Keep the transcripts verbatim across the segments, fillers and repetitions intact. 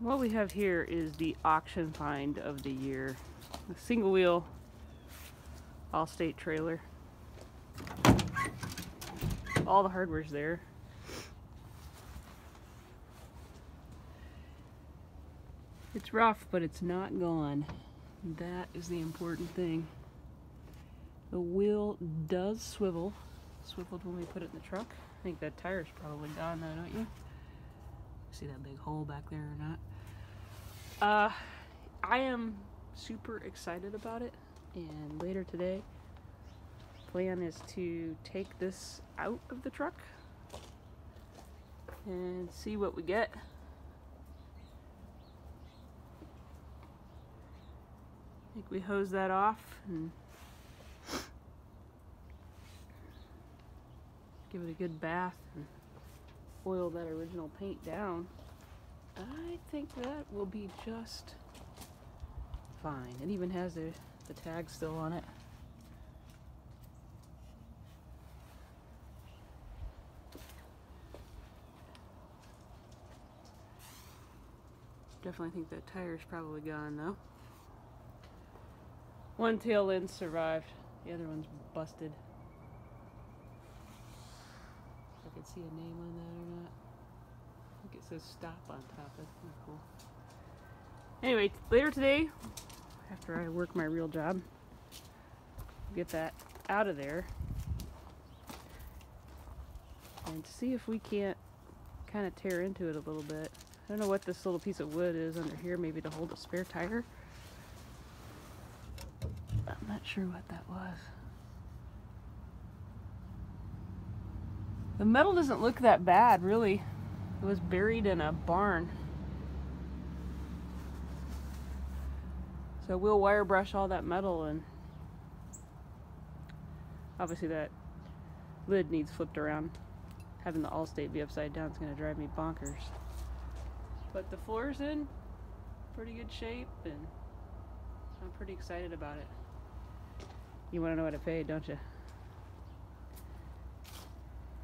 what we have here is the auction find of the year. A single wheel Allstate trailer. All the hardware's there. It's rough, but it's not gone. That is the important thing. The wheel does swivel. Swiveled when we put it in the truck. I think that tire's probably gone though, don't you? See that big hole back there or not? Uh, I am super excited about it. And later today, plan is to take this out of the truck and see what we get. I think we hose that off and give it a good bath and oil that original paint down. I think that will be just fine. It even has the, the tag still on it. Definitely think that tire's probably gone though. One tail end survived, the other one's busted. I could see a name on that or not. I think it says stop on top. That's kind of cool. Anyway, later today, after I work my real job, get that out of there and see if we can't kind of tear into it a little bit. I don't know what this little piece of wood is under here, maybe to hold a spare tire. I'm not sure what that was. The metal doesn't look that bad, really. It was buried in a barn. So we'll wire brush all that metal, and obviously that lid needs flipped around. Having the Allstate be upside down is going to drive me bonkers. But the floor's in pretty good shape, and I'm pretty excited about it. You want to know what I paid, don't you?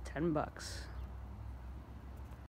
ten bucks.